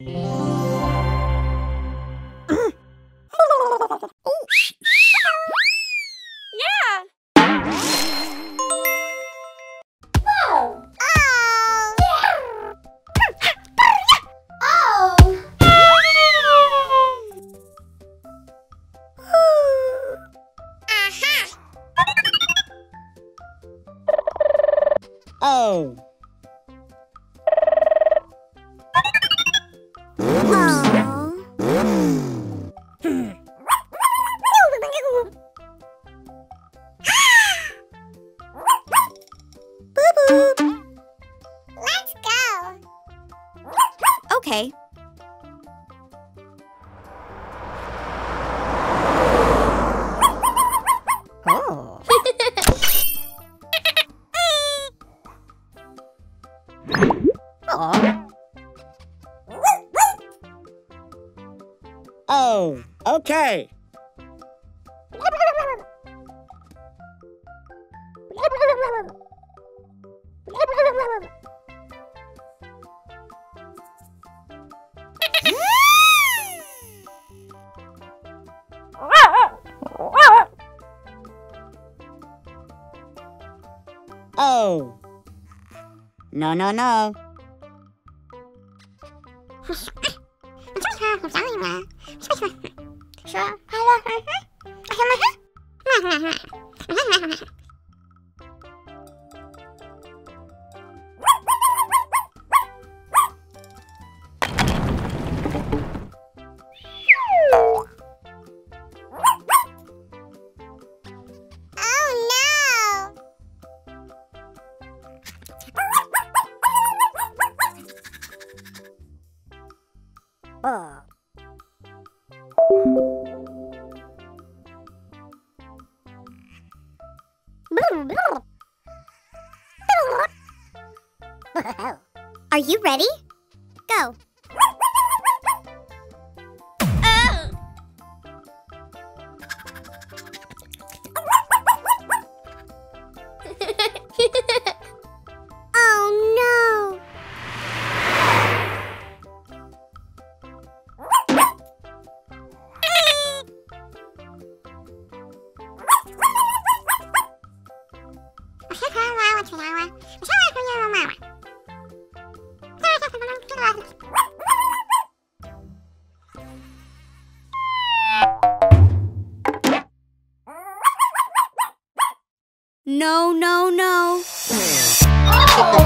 Okay. Oh. Oh, okay. Oh. No, no, no. Are you ready? Go. Oh. Oh no. No, no, no. Oh.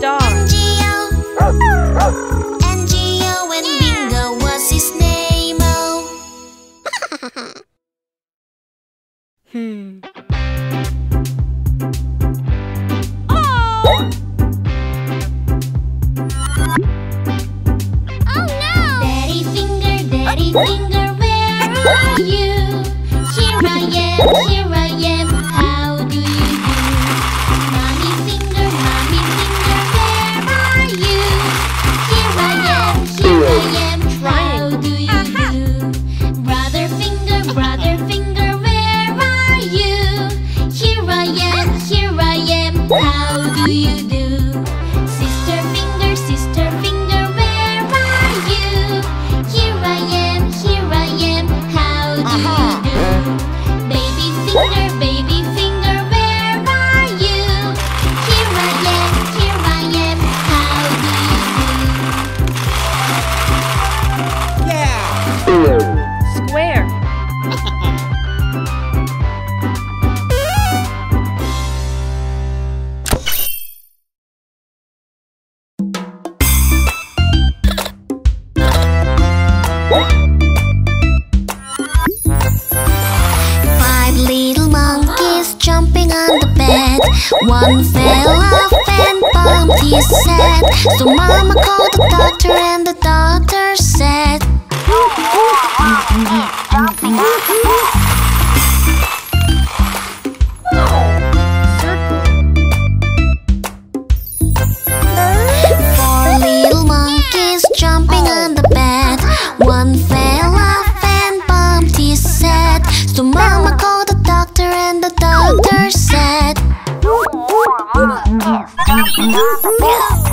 Star. NGO, finger, where are you? Here I am, how do you do? Mommy finger, where are you? Here I am, how do you do? Brother finger, where are you? Here I am, how do you do? One fell off and bumped his head, so Mama called the doctor, and the doctor said, four little monkeys jumping on the bed. One fell off and bumped his head, so Mama called the doctor, and the doctor said, one fell off and bumped his head,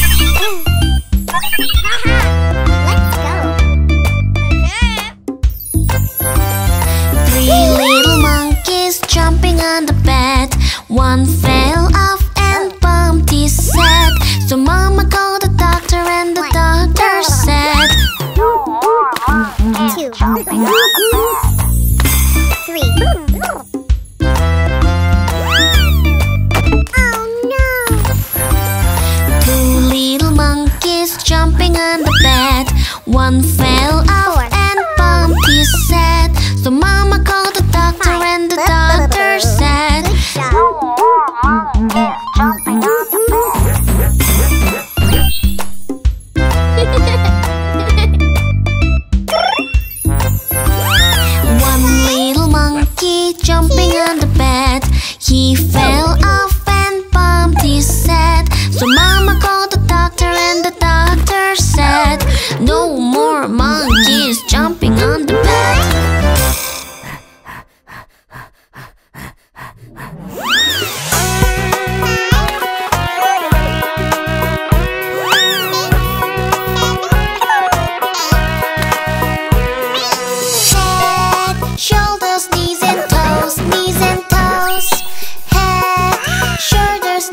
so Mama called the doctor, and the doctor said, two little monkeys jumping on the bed. One fell off and bumped his head, so Mama called the doctor, and the doctor said, he fell off and bumped his head, so Mama called the doctor, and the doctor said, no more monkeys jumping on the bed. Head, shoulders, knees and toes, knees and toes. Shoulders, knees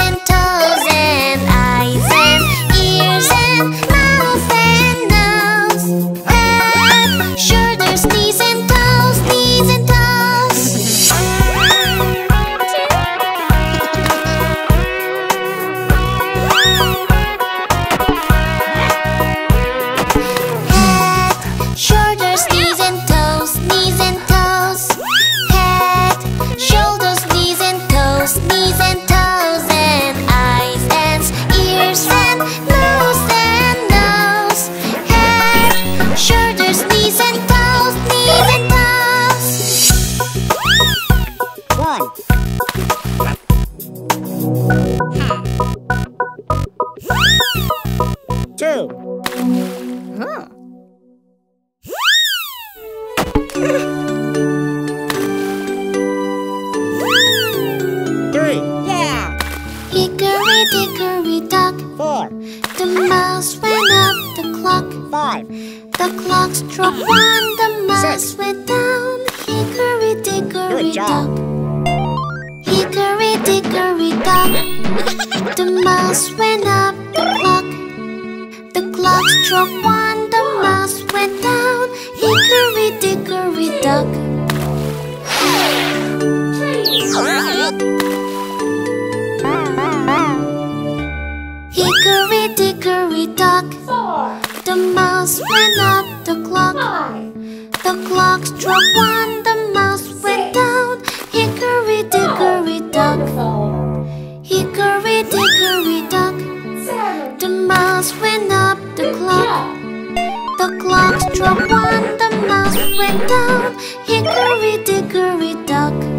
and toes, and eyes and ears and mouth and nose. Head, shoulders, knees and toes. Head, shoulders, knees and toes. Head, shoulders, knees and toes, and eyes and ears and nose and nose. Head, shoulders, knees and toes, knees and toes. One, two, hickory dickory dock. 4. The mouse went up the clock. 5. The clock struck 1. The mouse 6. Went down. Hickory dickory dock. Hickory dickory dock. The mouse went up the clock. The clock struck 1. The mouse went down. Hickory dickory dock. Hickory dickory dock. 4. The mouse went up the clock. 5. The clock struck 1. The mouse 6. Went down. Hickory dickory dock. 4. Hickory dickory dock. 7. The mouse went up the clock. The clock was one the mouse went down. Hickory dickory dock.